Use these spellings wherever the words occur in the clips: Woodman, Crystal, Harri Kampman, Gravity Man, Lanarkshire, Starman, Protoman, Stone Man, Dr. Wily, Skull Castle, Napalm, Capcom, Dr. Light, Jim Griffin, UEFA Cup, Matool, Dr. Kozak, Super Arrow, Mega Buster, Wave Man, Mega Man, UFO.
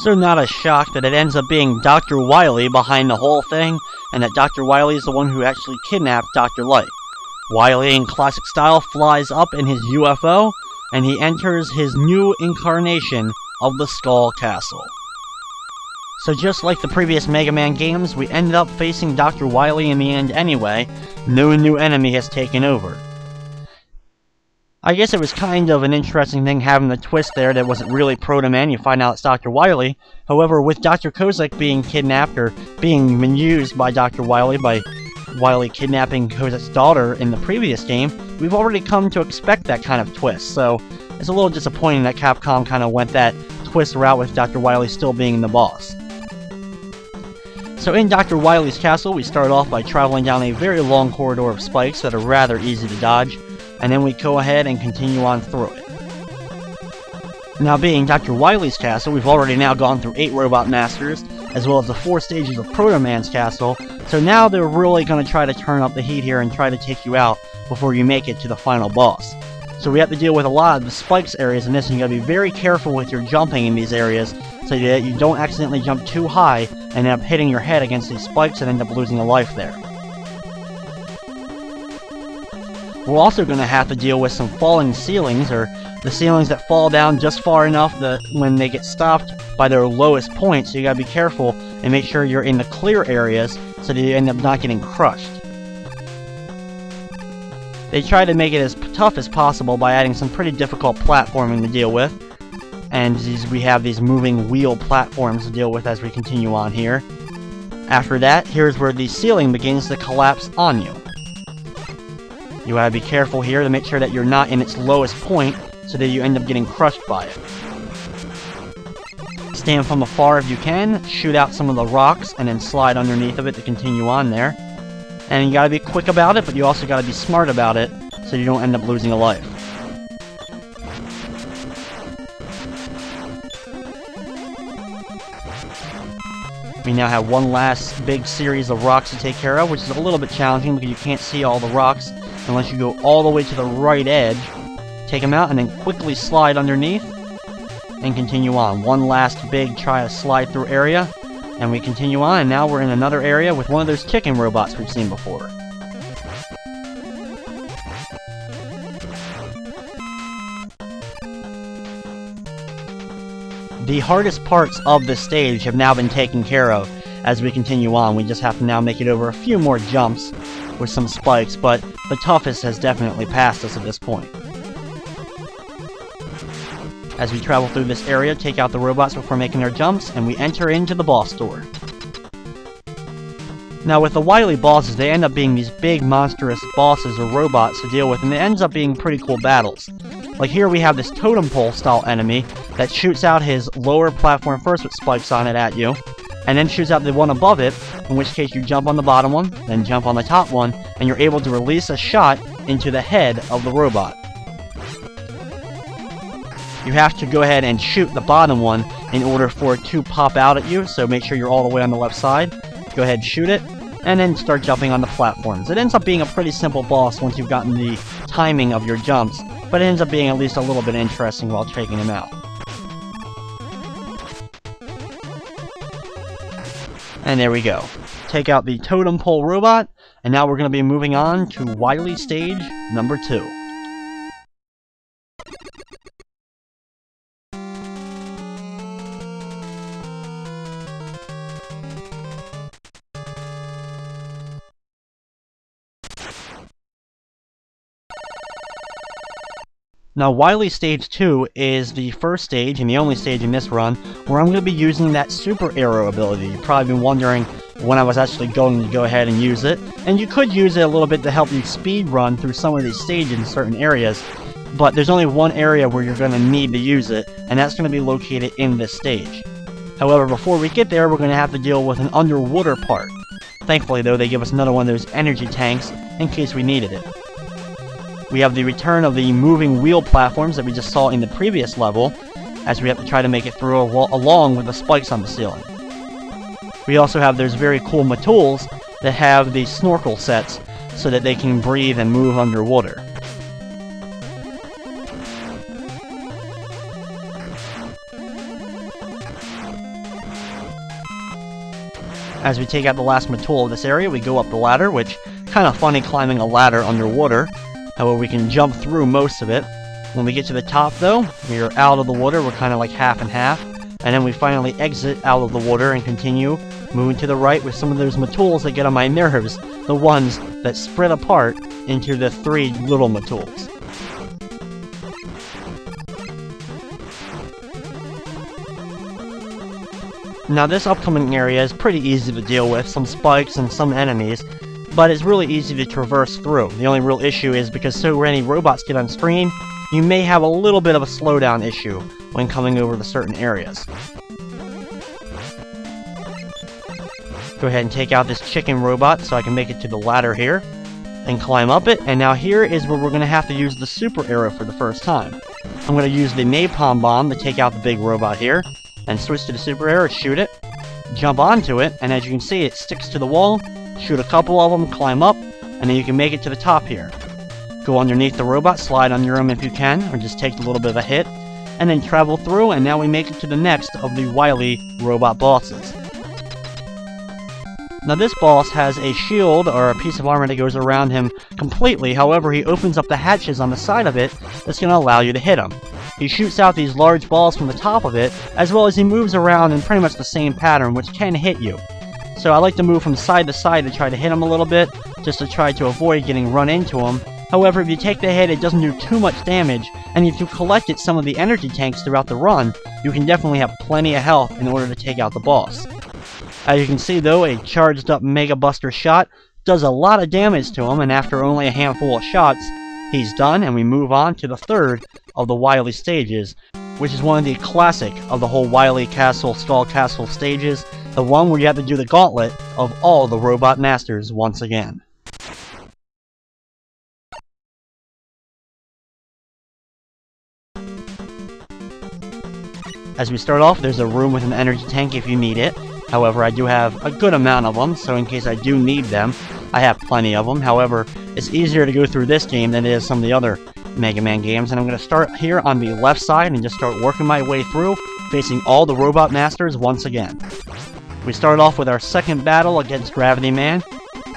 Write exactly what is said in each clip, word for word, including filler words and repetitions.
So not a shock that it ends up being Doctor Wily behind the whole thing, and that Doctor Wily is the one who actually kidnapped Doctor Light. Wily, in classic style, flies up in his U F O, and he enters his new incarnation of the Skull Castle. So just like the previous Mega Man games, we ended up facing Doctor Wily in the end anyway. No new enemy has taken over. I guess it was kind of an interesting thing having the twist there that wasn't really Proto Man, you find out it's Doctor Wily. However, with Doctor Kozak being kidnapped, or being misused by Doctor Wily by Wily kidnapping Kozak's daughter in the previous game, we've already come to expect that kind of twist, so it's a little disappointing that Capcom kind of went that twist route with Doctor Wily still being the boss. So in Doctor Wily's castle, we start off by traveling down a very long corridor of spikes that are rather easy to dodge, and then we go ahead and continue on through it. Now being Doctor Wily's castle, we've already now gone through eight Robot Masters, as well as the four stages of Proto Man's castle, so now they're really going to try to turn up the heat here and try to take you out before you make it to the final boss. So we have to deal with a lot of the spikes areas in this, and you got to be very careful with your jumping in these areas, so that you don't accidentally jump too high and end up hitting your head against these spikes and end up losing a life there. We're also going to have to deal with some falling ceilings, or the ceilings that fall down just far enough that when they get stopped by their lowest point, so you gotta be careful and make sure you're in the clear areas so that you end up not getting crushed. They try to make it as tough as possible by adding some pretty difficult platforming to deal with, and these, we have these moving wheel platforms to deal with as we continue on here. After that, here's where the ceiling begins to collapse on you. You gotta be careful here to make sure that you're not in its lowest point, so that you end up getting crushed by it. Stand from afar if you can, shoot out some of the rocks, and then slide underneath of it to continue on there. And you gotta be quick about it, but you also gotta be smart about it, so you don't end up losing a life. We now have one last big series of rocks to take care of, which is a little bit challenging because you can't see all the rocks unless you go all the way to the right edge, take them out, and then quickly slide underneath, and continue on. One last big try to slide through area, and we continue on, and now we're in another area with one of those kicking robots we've seen before. The hardest parts of this stage have now been taken care of as we continue on. We just have to now make it over a few more jumps with some spikes, but the toughest has definitely passed us at this point. As we travel through this area, take out the robots before making their jumps, and we enter into the boss door. Now with the Wily bosses, they end up being these big monstrous bosses or robots to deal with, and it ends up being pretty cool battles. Like here we have this totem pole style enemy that shoots out his lower platform first with spikes on it at you, and then shoots out the one above it, in which case you jump on the bottom one, then jump on the top one, and you're able to release a shot into the head of the robot. You have to go ahead and shoot the bottom one in order for it to pop out at you, so make sure you're all the way on the left side. Go ahead, shoot it, and then start jumping on the platforms. It ends up being a pretty simple boss once you've gotten the timing of your jumps, but it ends up being at least a little bit interesting while taking them out. And there we go. Take out the totem pole robot, and now we're going to be moving on to Wily stage number two. Now Wily stage two is the first stage, and the only stage in this run, where I'm going to be using that Super Arrow ability. You've probably been wondering when I was actually going to go ahead and use it, and you could use it a little bit to help you speed run through some of these stages in certain areas, but there's only one area where you're going to need to use it, and that's going to be located in this stage. However, before we get there, we're going to have to deal with an underwater part. Thankfully though, they give us another one of those energy tanks in case we needed it. We have the return of the moving wheel platforms that we just saw in the previous level, as we have to try to make it through al along with the spikes on the ceiling. We also have those very cool Matools that have the snorkel sets so that they can breathe and move underwater. As we take out the last Matul of this area, we go up the ladder, which, kind of funny climbing a ladder underwater. However, we can jump through most of it. When we get to the top, though, we are out of the water. We're kind of like half and half. And then we finally exit out of the water and continue moving to the right with some of those Matuls that get on my nerves. The ones that spread apart into the three little Matuls. Now this upcoming area is pretty easy to deal with, some spikes and some enemies, but it's really easy to traverse through. The only real issue is because so many robots get on screen, you may have a little bit of a slowdown issue when coming over to certain areas. Go ahead and take out this chicken robot so I can make it to the ladder here, and climb up it, and now here is where we're going to have to use the Super Arrow for the first time. I'm going to use the napalm bomb to take out the big robot here, and switch to the Super Arrow, shoot it, jump onto it, and as you can see, it sticks to the wall, shoot a couple of them, climb up, and then you can make it to the top here. Go underneath the robot, slide under him if you can, or just take a little bit of a hit, and then travel through, and now we make it to the next of the Wily robot bosses. Now this boss has a shield, or a piece of armor that goes around him completely, however he opens up the hatches on the side of it that's going to allow you to hit him. He shoots out these large balls from the top of it, as well as he moves around in pretty much the same pattern, which can hit you. So I like to move from side to side to try to hit him a little bit, just to try to avoid getting run into him. However, if you take the hit, it doesn't do too much damage, and if you collected some of the energy tanks throughout the run, you can definitely have plenty of health in order to take out the boss. As you can see though, a charged up Mega Buster shot does a lot of damage to him, and after only a handful of shots, he's done, and we move on to the third of the Wily stages, which is one of the classic of the whole Wily Castle, Skull Castle stages, the one where you have to do the gauntlet of all the robot masters once again. As we start off, there's a room with an energy tank if you need it. However, I do have a good amount of them, so in case I do need them, I have plenty of them. However, it's easier to go through this game than it is some of the other Mega Man games, and I'm going to start here on the left side and just start working my way through, facing all the Robot Masters once again. We start off with our second battle against Gravity Man.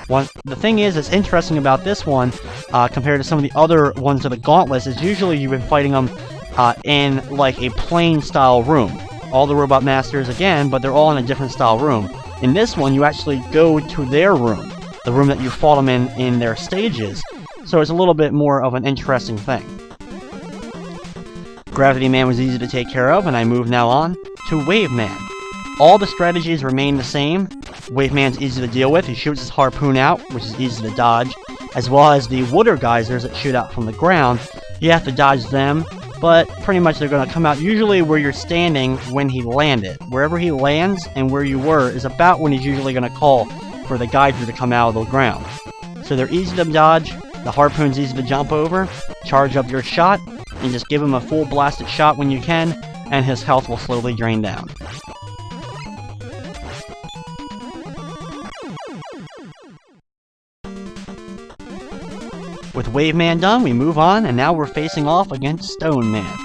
One, the thing is, that's interesting about this one, uh, compared to some of the other ones of the Gauntlets, is usually you've been fighting them uh, in, like, a plain-style room. All the Robot Masters again, but they're all in a different style room. In this one, you actually go to their room, the room that you fought them in in their stages, so it's a little bit more of an interesting thing. Gravity Man was easy to take care of, and I move now on to Wave Man. All the strategies remain the same. Wave Man's easy to deal with. He shoots his harpoon out, which is easy to dodge, as well as the water geysers that shoot out from the ground. You have to dodge them, but pretty much they're going to come out usually where you're standing when he landed. Wherever he lands and where you were is about when he's usually going to call for the geyser to come out of the ground. So they're easy to dodge, the harpoon's easy to jump over, charge up your shot, and just give him a full blasted shot when you can, and his health will slowly drain down. With Wave Man done, we move on, and now we're facing off against Stone Man.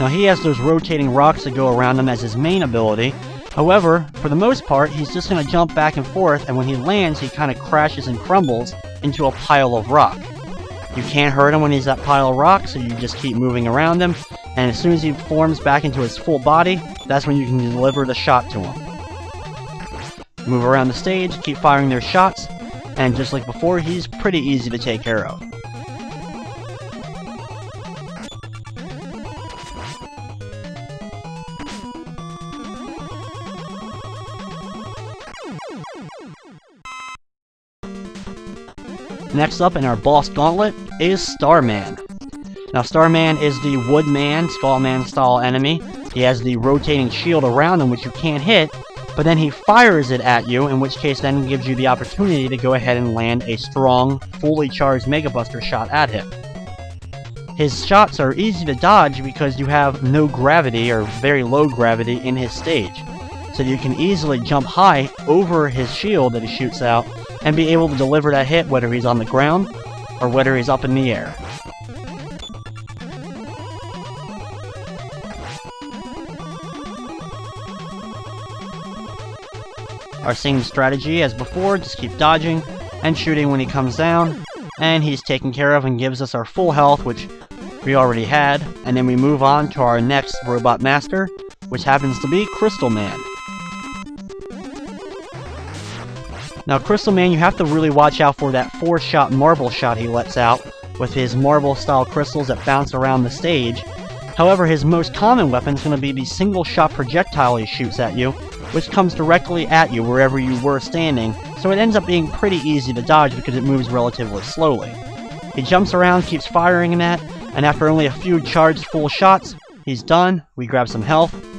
Now he has those rotating rocks that go around him as his main ability. However, for the most part, he's just going to jump back and forth, and when he lands, he kind of crashes and crumbles into a pile of rock. You can't hurt him when he's that pile of rock, so you just keep moving around him, and as soon as he forms back into his full body, that's when you can deliver the shot to him. Move around the stage, keep firing their shots, and just like before, he's pretty easy to take care of. Next up in our boss gauntlet is Starman. Now Starman is the Woodman, Skullman style enemy. He has the rotating shield around him which you can't hit, but then he fires it at you, in which case then gives you the opportunity to go ahead and land a strong, fully charged Mega Buster shot at him. His shots are easy to dodge because you have no gravity, or very low gravity, in his stage. So you can easily jump high over his shield that he shoots out, and be able to deliver that hit whether he's on the ground, or whether he's up in the air. Our same strategy as before, just keep dodging and shooting when he comes down, and he's taken care of and gives us our full health, which we already had, and then we move on to our next robot master, which happens to be Crystal Man. Now Crystal Man, you have to really watch out for that four-shot marble shot he lets out with his marble-style crystals that bounce around the stage. However, his most common weapon is going to be the single-shot projectile he shoots at you, which comes directly at you wherever you were standing, so it ends up being pretty easy to dodge because it moves relatively slowly. He jumps around, keeps firing at, and after only a few charged full shots, he's done. We grab some health,